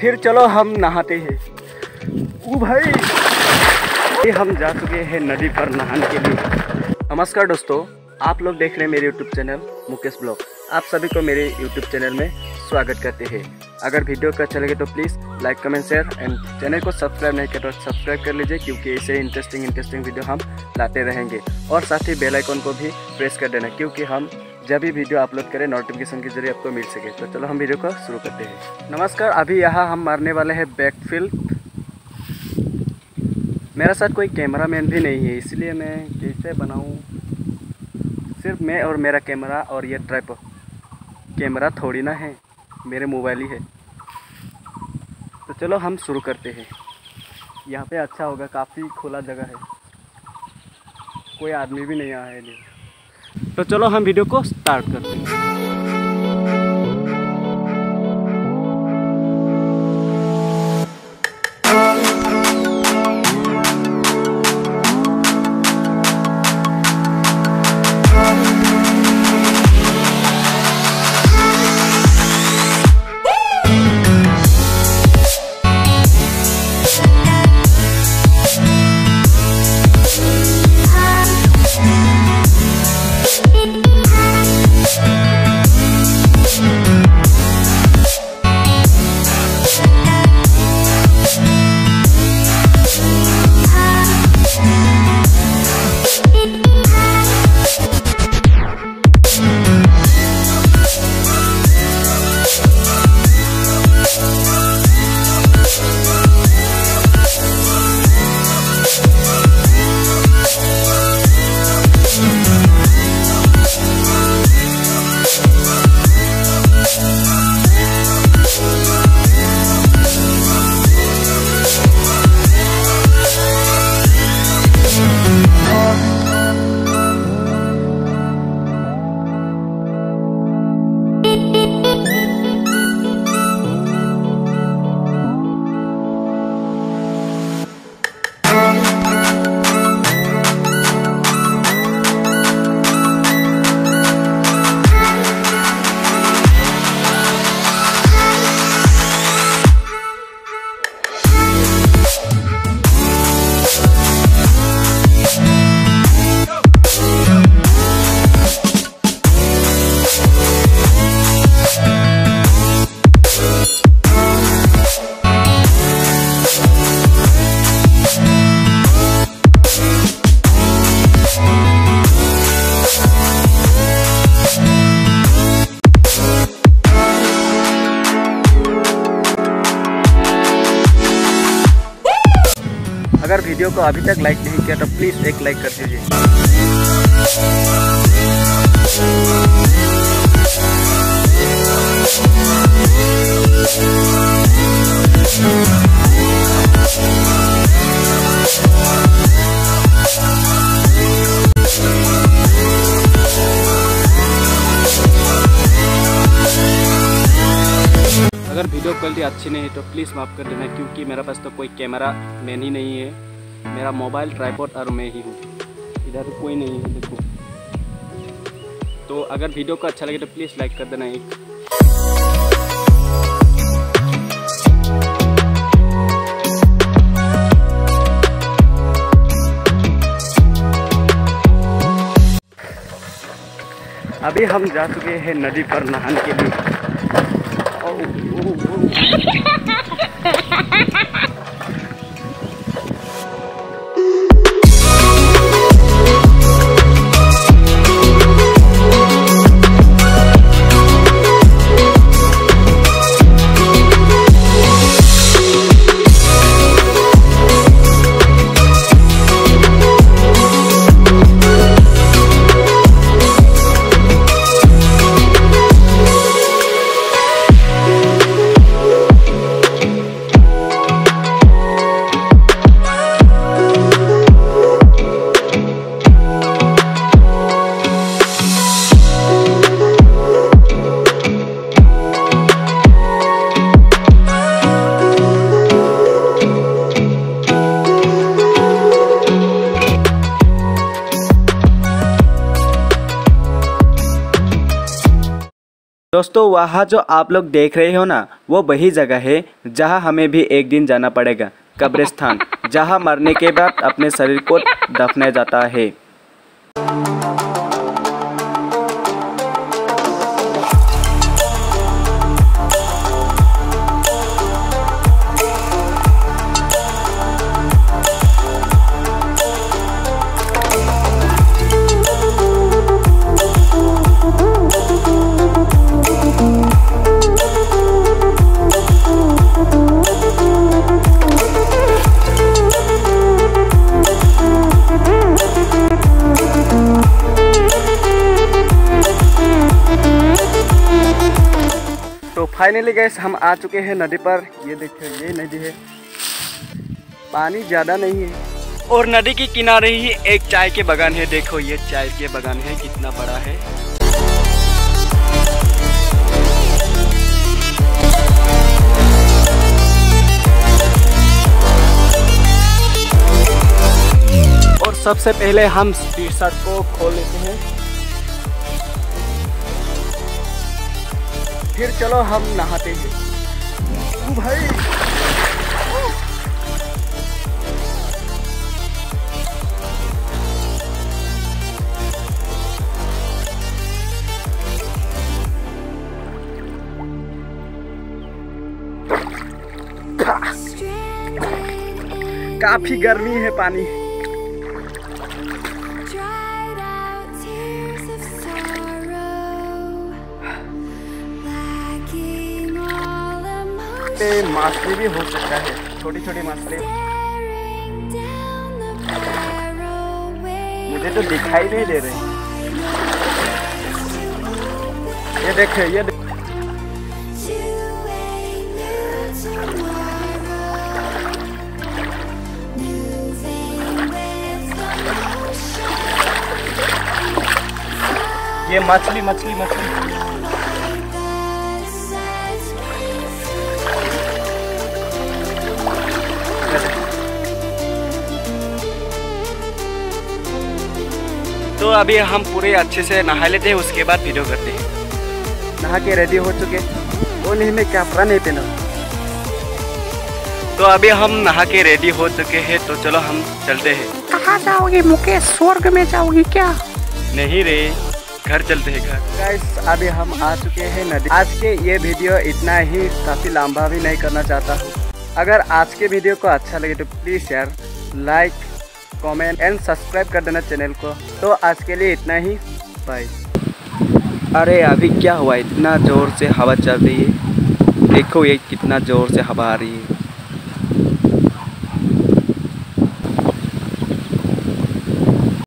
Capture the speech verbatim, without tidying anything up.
फिर चलो हम नहाते हैं। ओ भाई, हम जा चुके हैं नदी पर नहाने के लिए। नमस्कार दोस्तों, आप लोग देख रहे हैं मेरे YouTube चैनल मुकेश ब्लॉग। आप सभी को मेरे YouTube चैनल में स्वागत करते हैं। अगर वीडियो का अच्छा लगे तो please like, comment, share and channel को सब्सक्राइब नहीं किया तो सब्सक्राइब कर लीजिए, क्योंकि ऐसे इंटरेस्टिंग इंटरेस्टिंग वीडियो हम लाते रहेंगे। और साथ ही बेल आइकन को भी प्रेस कर देना, क्योंकि हम जब भी वीडियो अपलोड करें नोटिफिकेशन के जरिए आपको मिल सके। तो चलो हम वीडियो को शुरू करते हैं। नमस्कार, अभी यहाँ हम मारने वाले हैं बैकफिल। मेरे साथ कोई कैमरामैन भी नहीं है, इसलिए मैं कैसे बनाऊँ, सिर्फ मैं और मेरा कैमरा। और ये ट्राइपॉड कैमरा थोड़ी ना है, मेरे मोबाइल ही है। तो चलो हम शुरू करते हैं। यहाँ पे अच्छा होगा, काफ़ी खुला जगह है, कोई आदमी भी नहीं आया है। तो चलो हम वीडियो को स्टार्ट करते हैं। अगर वीडियो को अभी तक लाइक नहीं किया तो प्लीज़ एक लाइक कर दीजिए। अगर वीडियो क्वालिटी अच्छी नहीं है तो प्लीज़ माफ़ कर देना, क्योंकि मेरे पास तो कोई कैमरा मैन ही नहीं है। मेरा मोबाइल, ट्राइपॉड और मैं ही हूँ, इधर तो कोई नहीं है। देखो, तो अगर वीडियो को अच्छा लगे तो प्लीज़ लाइक कर देना एक। अभी हम जा चुके हैं नदी पर नहाने के लिए। दोस्तों वहाँ जो आप लोग देख रहे हो ना वो वही जगह है जहाँ हमें भी एक दिन जाना पड़ेगा, कब्रिस्तान, जहाँ मरने के बाद अपने शरीर को दफनाया जाता है। फाइनली गैस हम आ चुके हैं नदी पर। ये देखिए ये नदी है, पानी ज़्यादा नहीं है और नदी के किनारे ही एक चाय के बागान है। देखो ये चाय के बागान है, कितना बड़ा है। और सबसे पहले हम टी शर्ट को खोल लेते हैं, फिर चलो हम नहाते हैं। ओ भाई काफी गर्मी है, पानी माछली भी हो सकता है, छोटी छोटी माछली। मुझे तो दिखाई नहीं दे रही। ये देखे ये देखे। ये मछली मछली मछली तो अभी हम पूरे अच्छे से नहा लेते हैं, उसके बाद वीडियो करते हैं। नहा के रेडी हो चुके, वो नहीं मैं कपड़ा नहीं पहना। तो अभी हम नहा के रेडी हो चुके हैं, तो चलो हम चलते हैं। कहाँ जाओगे मुकेश, स्वर्ग में जाओगी क्या? नहीं रे, घर चलते हैं घर। गाइस अभी हम आ चुके हैं नदी। आज के ये वीडियो इतना ही, काफ़ी लंबा भी नहीं करना चाहता हूँ। अगर आज के वीडियो को अच्छा लगे तो प्लीज़ यार लाइक, कमेंट एंड सब्सक्राइब कर देना चैनल को। तो आज के लिए इतना ही, बाय। अरे अभी क्या हुआ, इतना ज़ोर से हवा चल रही है। देखो ये कितना ज़ोर से हवा आ रही है।